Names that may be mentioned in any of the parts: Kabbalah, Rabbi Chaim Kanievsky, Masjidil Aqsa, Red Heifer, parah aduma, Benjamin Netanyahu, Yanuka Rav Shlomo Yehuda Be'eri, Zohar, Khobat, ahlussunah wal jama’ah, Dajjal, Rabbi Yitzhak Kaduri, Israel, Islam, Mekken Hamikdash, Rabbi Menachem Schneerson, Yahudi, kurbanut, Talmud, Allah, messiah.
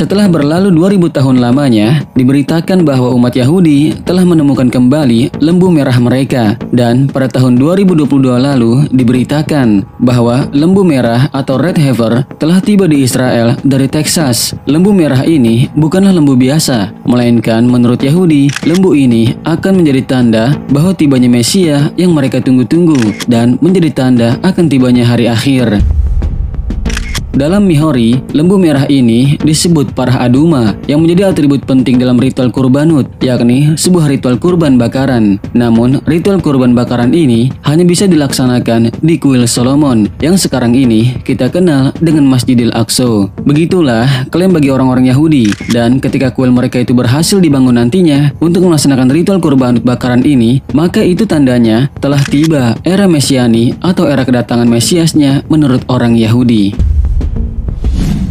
Setelah berlalu 2000 tahun lamanya, diberitakan bahwa umat Yahudi telah menemukan kembali lembu merah mereka, dan pada tahun 2022 lalu diberitakan bahwa lembu merah atau Red Heifer telah tiba di Israel dari Texas. Lembu merah ini bukanlah lembu biasa, melainkan menurut Yahudi, lembu ini akan menjadi tanda bahwa tibanya Mesias yang mereka tunggu-tunggu dan menjadi tanda akan tibanya hari akhir. Dalam Mihori, lembu merah ini disebut parah aduma yang menjadi atribut penting dalam ritual kurbanut, yakni sebuah ritual kurban bakaran. Namun, ritual kurban bakaran ini hanya bisa dilaksanakan di kuil Solomon yang sekarang ini kita kenal dengan Masjidil Aqsa. Begitulah klaim bagi orang-orang Yahudi, dan ketika kuil mereka itu berhasil dibangun nantinya untuk melaksanakan ritual kurbanut bakaran ini, maka itu tandanya telah tiba era Mesiani atau era kedatangan Mesiasnya menurut orang Yahudi.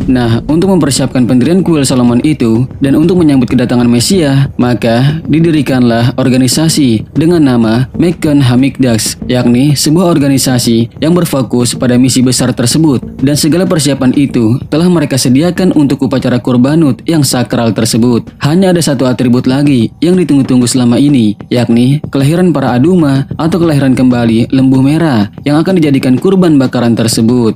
Nah, untuk mempersiapkan pendirian kuil Solomon itu dan untuk menyambut kedatangan Mesias, maka didirikanlah organisasi dengan nama Mekken Hamikdash, yakni sebuah organisasi yang berfokus pada misi besar tersebut, dan segala persiapan itu telah mereka sediakan untuk upacara kurbanut yang sakral tersebut. Hanya ada satu atribut lagi yang ditunggu-tunggu selama ini, yakni kelahiran parah aduma atau kelahiran kembali lembu merah yang akan dijadikan kurban bakaran tersebut.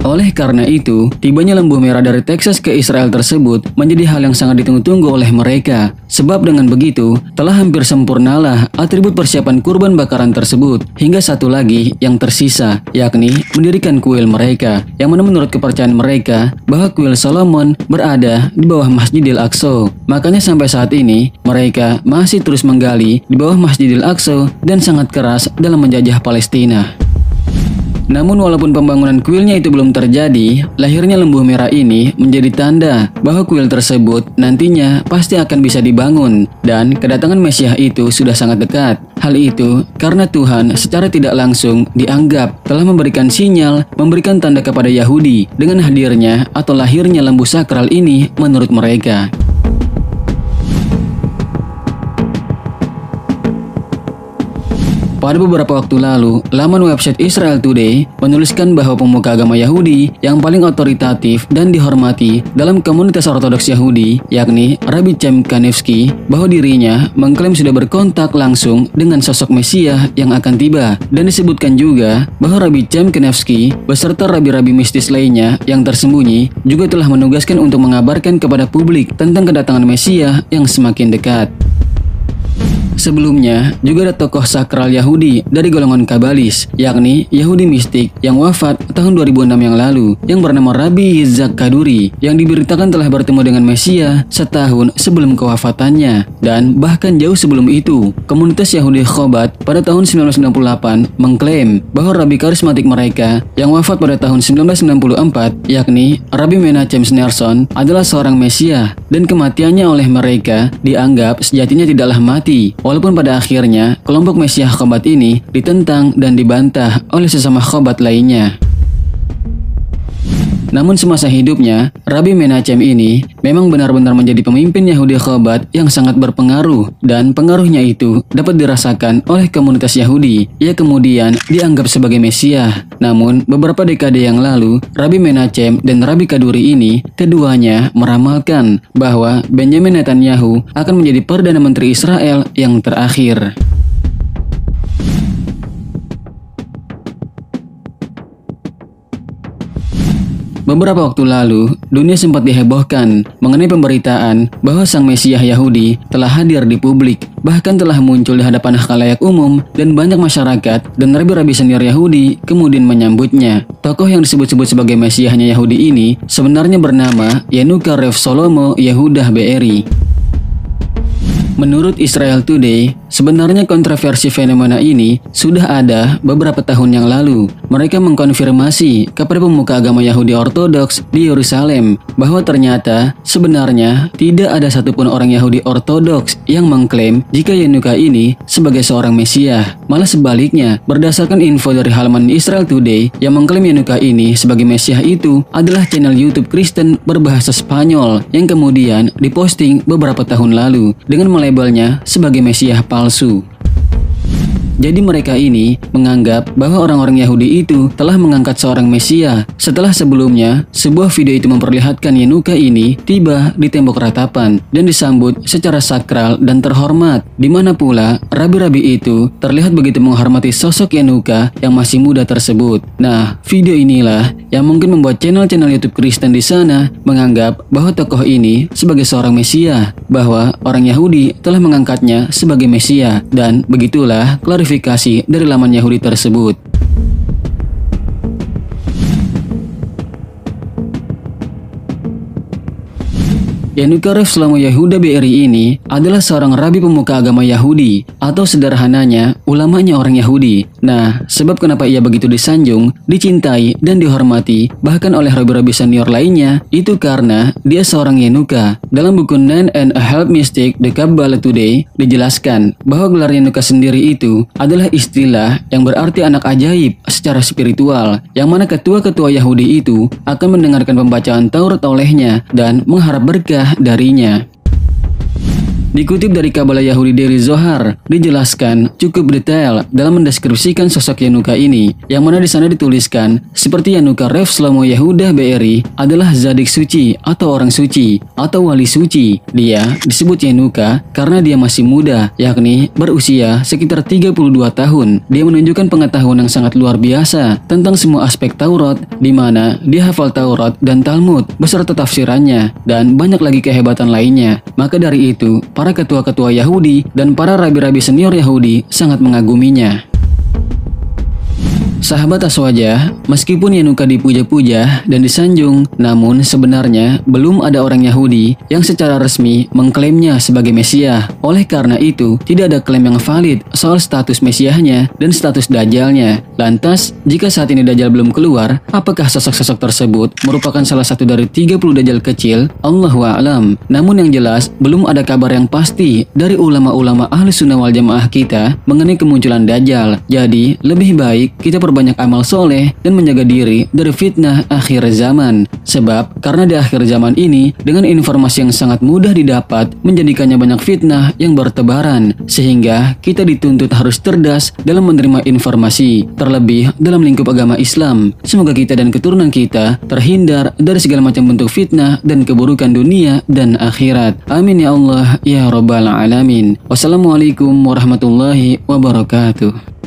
Oleh karena itu, tibanya lembu merah dari Texas ke Israel tersebut menjadi hal yang sangat ditunggu-tunggu oleh mereka. Sebab dengan begitu, telah hampir sempurnalah atribut persiapan kurban bakaran tersebut, hingga satu lagi yang tersisa, yakni mendirikan kuil mereka, yang mana menurut kepercayaan mereka bahwa kuil Solomon berada di bawah Masjidil Aqsa. Makanya sampai saat ini, mereka masih terus menggali di bawah Masjidil Aqsa dan sangat keras dalam menjajah Palestina. Namun walaupun pembangunan kuilnya itu belum terjadi, lahirnya lembu merah ini menjadi tanda bahwa kuil tersebut nantinya pasti akan bisa dibangun, dan kedatangan Mesias itu sudah sangat dekat. Hal itu karena Tuhan secara tidak langsung dianggap telah memberikan sinyal, memberikan tanda kepada Yahudi dengan hadirnya atau lahirnya lembu sakral ini menurut mereka. Pada beberapa waktu lalu, laman website Israel Today menuliskan bahwa pemuka agama Yahudi yang paling otoritatif dan dihormati dalam komunitas ortodoks Yahudi, yakni Rabbi Chaim Kanievsky, bahwa dirinya mengklaim sudah berkontak langsung dengan sosok Mesias yang akan tiba, dan disebutkan juga bahwa Rabbi Chaim Kanievsky beserta rabi-rabi mistis lainnya yang tersembunyi juga telah menugaskan untuk mengabarkan kepada publik tentang kedatangan Mesias yang semakin dekat. Sebelumnya, juga ada tokoh sakral Yahudi dari golongan Kabalis, yakni Yahudi mistik yang wafat tahun 2006 yang lalu, yang bernama Rabbi Yitzhak Kaduri, yang diberitakan telah bertemu dengan Mesias setahun sebelum kewafatannya. Dan bahkan jauh sebelum itu, komunitas Yahudi Khobat pada tahun 1998 mengklaim bahwa Rabbi karismatik mereka yang wafat pada tahun 1994, yakni Rabbi Menachem Schneerson, adalah seorang Mesias, dan kematiannya oleh mereka dianggap sejatinya tidaklah mati. Walaupun pada akhirnya, kelompok Mesias Khobat ini ditentang dan dibantah oleh sesama Khobat lainnya. Namun semasa hidupnya, Rabbi Menachem ini memang benar-benar menjadi pemimpin Yahudi Khobat yang sangat berpengaruh, dan pengaruhnya itu dapat dirasakan oleh komunitas Yahudi. Ia kemudian dianggap sebagai Mesias. Namun beberapa dekade yang lalu, Rabbi Menachem dan Rabbi Kaduri ini keduanya meramalkan bahwa Benjamin Netanyahu akan menjadi Perdana Menteri Israel yang terakhir. Beberapa waktu lalu, dunia sempat dihebohkan mengenai pemberitaan bahwa sang Mesias Yahudi telah hadir di publik, bahkan telah muncul di hadapan khalayak umum dan banyak masyarakat, dan rabi-rabi senior Yahudi kemudian menyambutnya. Tokoh yang disebut-sebut sebagai Mesiasnya Yahudi ini sebenarnya bernama Yanuka Rav Shlomo Yehuda Be'eri. Menurut Israel Today, sebenarnya kontroversi fenomena ini sudah ada beberapa tahun yang lalu. Mereka mengkonfirmasi kepada pemuka agama Yahudi Ortodoks di Yerusalem bahwa ternyata sebenarnya tidak ada satupun orang Yahudi Ortodoks yang mengklaim jika Yanuka ini sebagai seorang Mesias. Malah sebaliknya, berdasarkan info dari halaman Israel Today, yang mengklaim Yanuka ini sebagai Mesias itu adalah channel YouTube Kristen berbahasa Spanyol yang kemudian diposting beberapa tahun lalu dengan melabelnya sebagai Mesias palsu. Jadi mereka ini menganggap bahwa orang-orang Yahudi itu telah mengangkat seorang Mesias setelah sebelumnya sebuah video itu memperlihatkan Yanuka ini tiba di tembok ratapan dan disambut secara sakral dan terhormat, di mana pula rabi-rabi itu terlihat begitu menghormati sosok Yanuka yang masih muda tersebut. Nah, video inilah yang mungkin membuat channel-channel YouTube Kristen di sana menganggap bahwa tokoh ini sebagai seorang Mesias, bahwa orang Yahudi telah mengangkatnya sebagai Mesias, dan begitulah klarifikasi dari laman Yahudi tersebut. Yanuka Rav Shlomo Yehuda Be'eri ini adalah seorang rabi pemuka agama Yahudi, atau sederhananya ulamanya orang Yahudi. Nah, sebab kenapa ia begitu disanjung, dicintai, dan dihormati bahkan oleh rabi-rabi senior lainnya, itu karena dia seorang Yanuka. Dalam buku Nine and a Half Mystic The Kabbalah Today dijelaskan bahwa gelar Yanuka sendiri itu adalah istilah yang berarti anak ajaib secara spiritual, yang mana ketua-ketua Yahudi itu akan mendengarkan pembacaan Taurat olehnya dan mengharap berkah darinya. Dikutip dari Kabbalah Yahudi dari Zohar, dijelaskan cukup detail dalam mendeskripsikan sosok Yanuka ini, yang mana di sana dituliskan seperti Yanuka Rav Shlomo Yehuda Be'eri adalah zadik suci atau orang suci atau wali suci. Dia disebut Yanuka karena dia masih muda, yakni berusia sekitar 32 tahun. Dia menunjukkan pengetahuan yang sangat luar biasa tentang semua aspek Taurat, di mana dia hafal Taurat dan Talmud beserta tafsirannya dan banyak lagi kehebatan lainnya. Maka dari itu, para ketua-ketua Yahudi dan para rabi-rabi senior Yahudi sangat mengaguminya. Sahabat Aswaja, meskipun Yanuka dipuja-puja dan disanjung, namun sebenarnya belum ada orang Yahudi yang secara resmi mengklaimnya sebagai Mesias. Oleh karena itu, tidak ada klaim yang valid soal status Mesiasnya dan status Dajjalnya. Lantas, jika saat ini Dajjal belum keluar, apakah sosok-sosok tersebut merupakan salah satu dari 30 Dajjal kecil? Allahu a'lam. Namun yang jelas, belum ada kabar yang pasti dari ulama-ulama ahli sunnah wal jamaah kita mengenai kemunculan Dajjal. Jadi, lebih baik kita banyak amal soleh dan menjaga diri dari fitnah akhir zaman, sebab karena di akhir zaman ini dengan informasi yang sangat mudah didapat menjadikannya banyak fitnah yang bertebaran, sehingga kita dituntut harus cerdas dalam menerima informasi, terlebih dalam lingkup agama Islam. Semoga kita dan keturunan kita terhindar dari segala macam bentuk fitnah dan keburukan dunia dan akhirat. Amin ya Allah ya Rabbal Alamin. Wassalamualaikum warahmatullahi wabarakatuh.